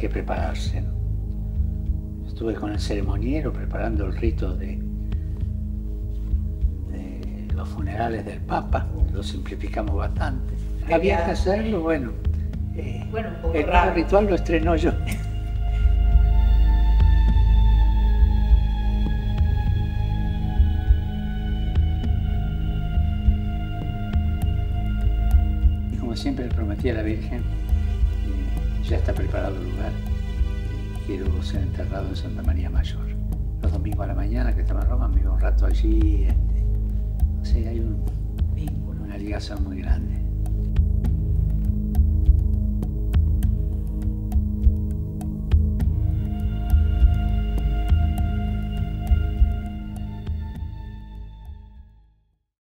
que prepararse, ¿no? Estuve con el ceremoniero preparando el rito de los funerales del Papa, lo simplificamos bastante. Había que hacerlo, bueno, el ritual lo estrenó yo. Como siempre le prometí a la Virgen, ya está preparado el lugar. Quiero ser enterrado en Santa María Mayor. Los domingos a la mañana, que estaba en Roma, me iba un rato allí. O sea, hay una ligación muy grande.